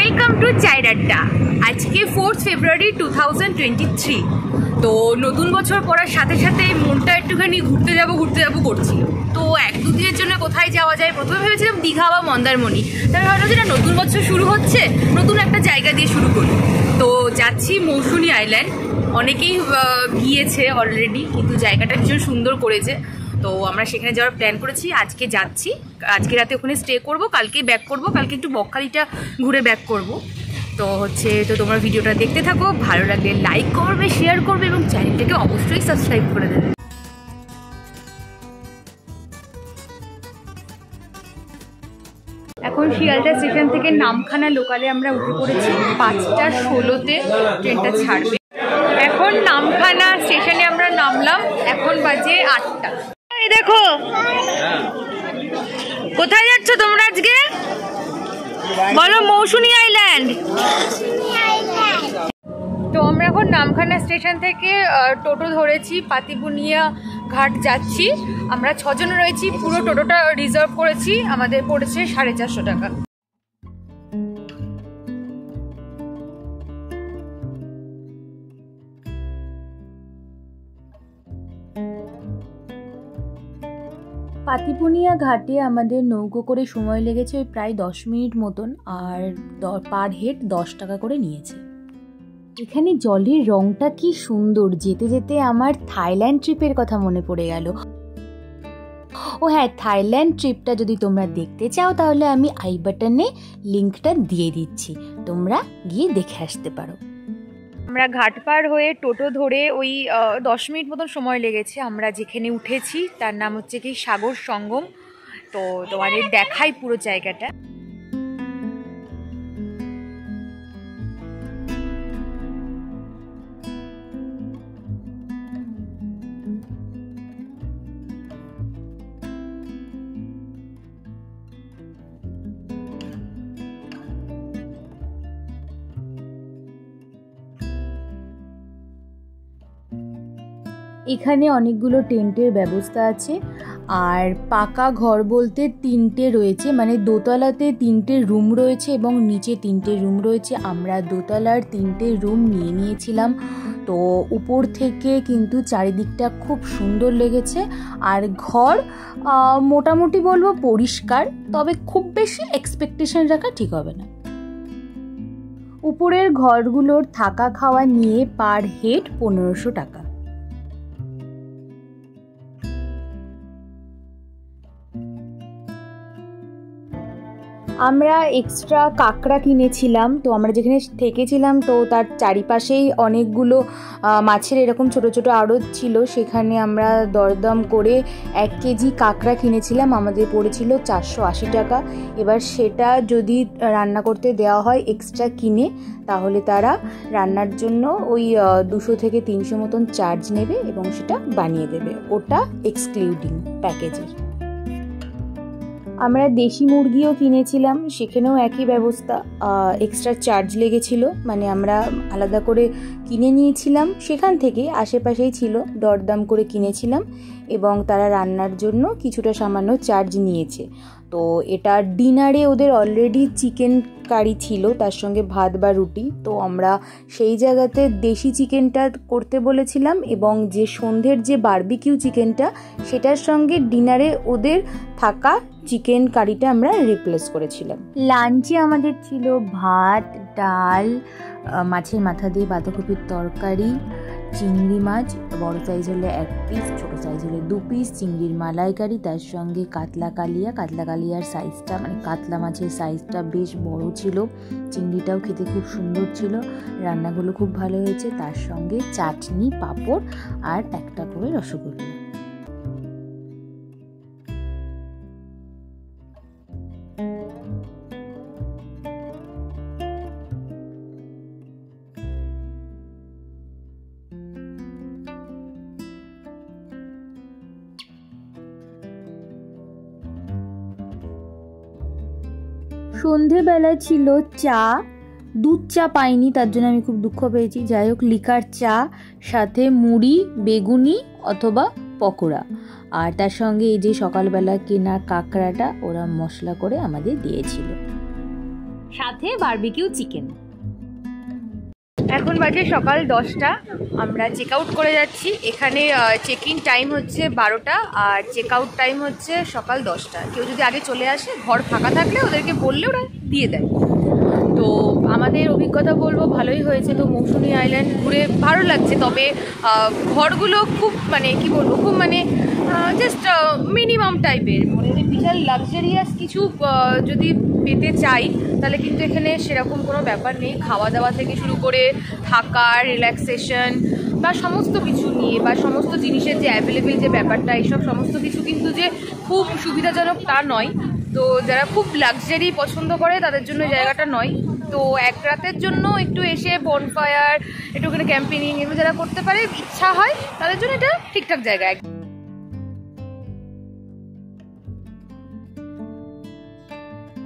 Welcome to चायर अड्डा। आज के 4 February 2023 तो नतून बचर पड़ार साथे साथे मनटा एकटूखानी घुरते जाबो करछिलो। तो एक दो दिनेर जोन्नो कोथाय जावा जाय प्रथमे भेबेछिलाम दीघा बा मंदारमणि, तारপর भाबलाम जे नतून बचर शुरू होच्छे नतून एकटा जायगा दिये शुरू करी। तो जाच्छि मौसुनी आइलैंड, अनेकेई गिয়েছে अलरेडी किन्तु जायगाटा भीषण सुंदर करेছে। तो आमरा सेखाने जाओयार प्लान करेछि, आजके जाच्छि, आजके राते ओखाने स्टे करब, कालके बैक करब, कालके एकटु बकखालिटा घुरे बैक करब। तो हे तो तुम्हारा भिडियो देखते थको, भलो लगे लाइक कर शेयर कर और चैनल के अवश्य सबसक्राइब कर देवे। এখন শিয়ালদা স্টেশন থেকে নামখানা লোকালে আমরা উঠে পড়েছি, 5:16 ট্রেনটা ছাড়বে। এখন নামখানা স্টেশনে আমরা নামলাম, এখন বাজে 8টা। এই দেখো কোথায় যাচ্ছ তোমরা আজকে? बोलो मौसुनी आइलैंड। तो हम एखन नामखाना स्टेशन थेके टोटो धरेछि, पातिबुनिया घाट जाच्छी। आमरा 6 जन रयेछि, पुरो टोटोटा रिजार्व करेछि, आमादेर पड़ेछे 450 टाका। पातिपुनिया घाटे आमादेर नौको करे समय लेगेছে ওই প্রায় 10 মিনিট মতন, আর পার হেড 10 টাকা করে নিয়েছে। এখানে জলের রংটা কি সুন্দর, যেতে যেতে আমার থাইল্যান্ড ট্রিপের কথা মনে পড়ে গেল। ও হ্যাঁ, থাইল্যান্ড ট্রিপটা যদি তোমরা দেখতে চাও তাহলে আমি আই বাটনে লিংকটা দিয়ে দিচ্ছি, তোমরা গিয়ে দেখে আসতে পারো। আমরা ঘাট পার হয়ে টোটো ধরে ওই 10 মিনিট মতন সময় লেগেছে। আমরা যেখানে উঠেছি তার নাম হচ্ছে কি সাগর সঙ্গম। তো তোমাদের দেখাই পুরো জায়গাটা। এখানে অনেকগুলো টেন্টের ব্যবস্থা আছে, আর পাকা ঘর বলতে 3টে রয়েছে, মানে দোতলাতে 3টে রুম রয়েছে এবং নিচে 3টে রুম রয়েছে। আমরা দোতলার 3টে রুম নিয়ে নিয়েছিলাম। তো উপর থেকে কিন্তু চারিদিকটা খুব সুন্দর লেগেছে, আর ঘর মোটামুটি বলবো পরিষ্কার, তবে খুব বেশি এক্সপেকটেশন রাখা ঠিক হবে না। উপরের ঘরগুলোর থাকা খাওয়া নিয়ে পার হেড 1500 টাকা। আমরা এক্সট্রা কাঁকড়া কিনেছিলাম। তো আমরা যেখানে থেকেছিলাম তো তার চারিপাশেই অনেকগুলো মাছের এরকম ছোট ছোট আড়ত ছিল, সেখানে আমরা দরদাম করে 1 কেজি কাঁকড়া কিনেছিলাম, আমাদের পড়েছিল 480 টাকা। এবার সেটা যদি রান্না করতে দেওয়া হয় এক্সট্রা কিনে, তাহলে তারা রান্নার জন্য ওই 200 থেকে 300 মতন চার্জ নেবে এবং সেটা বানিয়ে দেবে, ওটা এক্সক্লুডিং প্যাকেজের। আমরা দেশি মুরগিও কিনেছিলাম, সেখানেও একই ব্যবস্থা, এক্সট্রা চার্জ লেগেছিল, মানে আমরা আলাদা করে কিনে নিয়েছিলাম, সেখান থেকে আশেপাশেই ছিল, দরদাম করে কিনেছিলাম এবং তারা রান্নার জন্য কিছুটা সামান্য চার্জ নিয়েছে। তো এটা ডিনারে ওদের অলরেডি চিকেন কারি ছিল, তার সঙ্গে ভাত বা রুটি। তো আমরা সেই জায়গাতে দেশি চিকেনটা করতে বলেছিলাম এবং যে সন্ধ্যের যে বারবিকিউ চিকেনটা সেটার সঙ্গে ডিনারে ওদের থাকা চিকেন কারিটা আমরা রিপ্লেস করেছিলাম। লাঞ্চে আমাদের ছিল ভাত, ডাল, মাছের মাথা দিয়ে বাঁধাকপির তরকারি, চিংড়ি মাছ বড় সাইজ হলে 1 পিস, ছোটো সাইজ হলে 2 পিস, চিংড়ির মালাইকারি, তার সঙ্গে কাতলা কালিয়া। কাতলা কালিয়ার সাইজটা মানে কাতলা মাছের সাইজটা বেশ বড় ছিল, চিংড়িটাও খেতে খুব সুন্দর ছিল, রান্নাগুলো খুব ভালো হয়েছে, তার সঙ্গে চাটনি, পাঁপড় আর একটা করে রসগোল্লা। সন্ধেবেলা ছিল চা, দুধ চা পাইনি, তার জন্য আমি খুব দুঃখ পেয়েছি। যাই হোক, লিকার চা সাথে মুড়ি, বেগুনি অথবা পকোড়া, আর তার সঙ্গে এই যে সকালবেলা কেনা কাঁকড়াটা ওরা মশলা করে আমাদের দিয়েছিল। साथे बारबेक्यू चिकेन। एखन बाजे सकाल 10टा आमरा चेक आउट करे जाच्छी। एखाने चेक इन टाइम होच्छे 12टा और चेक आउट टाइम होच्छे सकाल 10टा। केउ जोदि आगे चले आसे घर फाँका थाकले ओदेरके बोलले ओरा दिये देय। तो आमादेर अभिज्ञता बोलबो भालोई होयेछे। तो मौसुमी आइलैंड घुरे भालो लागछे। तबे घरगुलो खूब माने कि बोलबो खूब माने জাস্ট মিনিমাম টাইপের। মানে যে বিশাল লাক্সারিয়াস কিছু যদি পেতে চাই তাহলে কিন্তু এখানে সেরকম কোনো ব্যাপার নেই। খাওয়া দাওয়া থেকে শুরু করে থাকা, রিল্যাক্সেশন বা সমস্ত কিছু নিয়ে বা সমস্ত জিনিসের যে অ্যাভেলেবেল যে ব্যাপারটা, এইসব সমস্ত কিছু কিন্তু যে খুব সুবিধাজনক তা নয়। তো যারা খুব লাক্সারি পছন্দ করে তাদের জন্য জায়গাটা নয়। তো এক রাতের জন্য একটু এসে বনফায়ার, একটুখানি ক্যাম্পিং এগুলো যারা করতে পারে ইচ্ছা হয় তাদের জন্য এটা ঠিকঠাক জায়গা।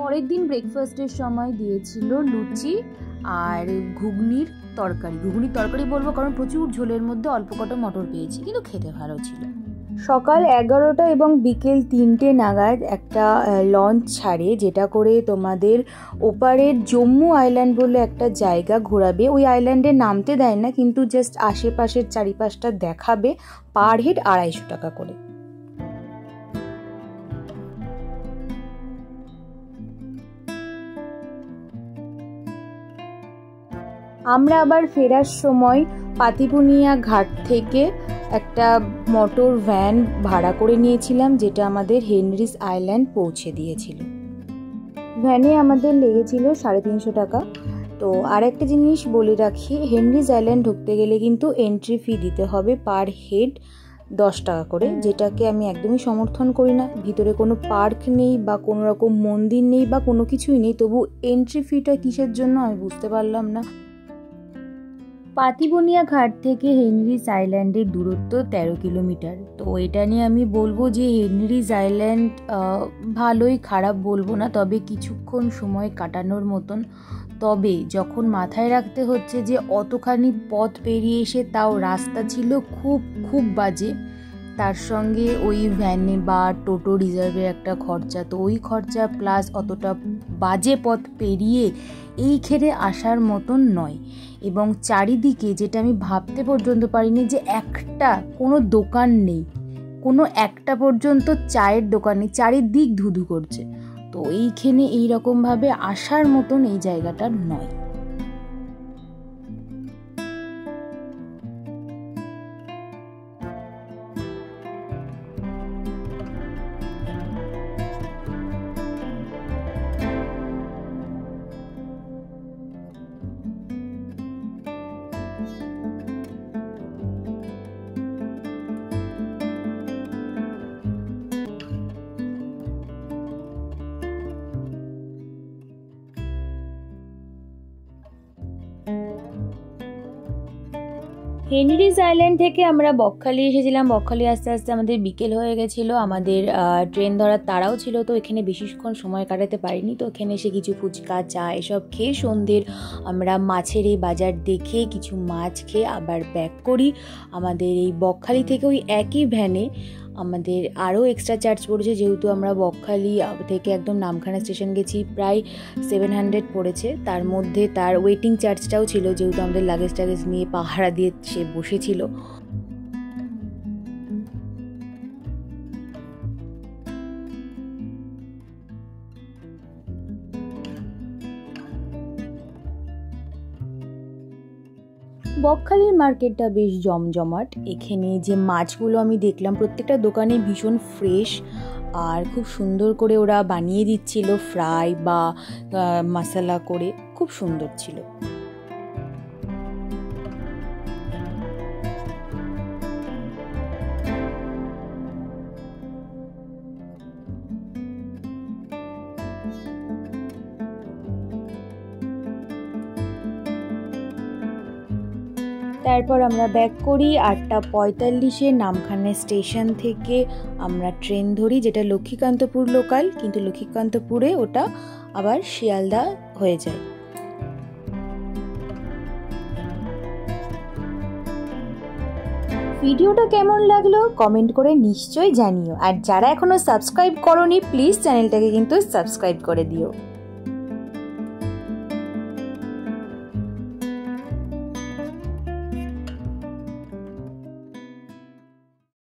পরের দিন ব্রেকফাস্টের সময় দিয়েছিল লুচি আর ঘুগনির তরকারি। ঘুগনির তরকারি বলবো কারণ প্রচুর ঝোলের মধ্যে অল্প কটা মটর পেয়েছি, কিন্তু খেতে ভালো ছিল। সকাল 11টা এবং বিকেল 3টে নাগাদ একটা লঞ্চ ছাড়ে, যেটা করে তোমাদের ওপারের জম্মু আইল্যান্ড বলে একটা জায়গা ঘোরাবে। ওই আইল্যান্ডে নামতে দেয় না, কিন্তু জাস্ট আশেপাশের চারিপাশটা দেখাবে। পার হেড 250 টাকা করে। আমরা আবার ফেরার সময় পাতিপুনিয়া ঘাট থেকে একটা মোটর ভ্যান ভাড়া করে নিয়েছিলাম, যেটা আমাদের হেনরিস আইল্যান্ড পৌঁছে দিয়েছিল। ভ্যানে আমাদের লেগেছিল 350 টাকা। তো আরেকটা জিনিস বলে রাখি, হেনরিস আইল্যান্ড ঢুকতে গেলে কিন্তু এন্ট্রি ফি দিতে হবে পার হেড 10 টাকা করে, যেটাকে আমি একদমই সমর্থন করি না। ভিতরে কোনো পার্ক নেই বা কোনো রকম মন্দির নেই বা কোনো কিছুই নেই, তবু এন্ট্রি ফিটা কিসের জন্য আমি বুঝতে পারলাম না। পাতিবনিয়া ঘাট থেকে হেনরিস আইল্যান্ডের দূরত্ব 13 কিলোমিটার। তো এটা নিয়ে আমি বলবো যে হেনরিস আইল্যান্ড ভালোই, খারাপ বলবো না, তবে কিছুক্ষণ সময় কাটানোর মতন। তবে যখন মাথায় রাখতে হচ্ছে যে অতখানি পথ পেরিয়ে এসে তাও রাস্তা ছিল খুব খুব বাজে, তার সঙ্গে ওই ভ্যানে বা টোটো রিজার্ভে একটা খরচা, তো ওই খরচা প্লাস অতটা বাজে পথ পেরিয়ে এইখানে আসার মতন নয়। এবং চারিদিকে যেটা আমি ভাবতে পর্যন্ত পারিনি যে একটা কোনো দোকান নেই, কোনো একটা পর্যন্ত চায়ের দোকান নেই, চারিদিক ধুধু করছে। তো এইখানে এইরকমভাবে আসার মতন এই জায়গাটা নয়। হেনরিস আইল্যান্ড থেকে আমরা বকখালি এসেছিলাম। বকখালি আস্তে আস্তে আমাদের বিকেল হয়ে গেছিলো, আমাদের ট্রেন ধরার তাড়াও ছিল। তো এখানে বেশিক্ষণ সময় কাটাতে পারিনি। তো এখানে এসে কিছু ফুচকা, চা এসব খেয়ে সন্ধ্যের আমরা মাছের এই বাজার দেখে কিছু মাছ খেয়ে আবার ব্যাক করি। আমাদের এই বকখালি থেকে ওই একই ভ্যানে আমাদের আরও এক্সট্রা চার্জ পড়েছে, যেহেতু আমরা বকখালি থেকে একদম নামখানা স্টেশন গেছি, প্রায় 700 পড়েছে। তার মধ্যে তার ওয়েটিং চার্জটাও ছিল, যেহেতু আমাদের লাগেজ টাগেজ নিয়ে পাহারা দিয়ে সে বসেছিল। বকখালির মার্কেটটা বেশ জমজমাট। এখানে যে মাছগুলো আমি দেখলাম প্রত্যেকটা দোকানে ভীষণ ফ্রেশ আর খুব সুন্দর করে ওরা বানিয়ে দিচ্ছিল, ফ্রাই বা মশলা করে, খুব সুন্দর ছিল। তারপর আমরা ব্যাক করি। 8:45-এ নামখানা স্টেশন থেকে আমরা ট্রেন ধরি, যেটা লক্ষ্মীকান্তপুর লোকাল, কিন্তু লক্ষ্মীকান্তপুরে ওটা আবার শিয়ালদা হয়ে যায়। ভিডিওটা কেমন লাগলো কমেন্ট করে নিশ্চয়ই জানিও, আর যারা এখনো সাবস্ক্রাইব করোনি প্লিজ চ্যানেলটাকে কিন্তু সাবস্ক্রাইব করে দিও।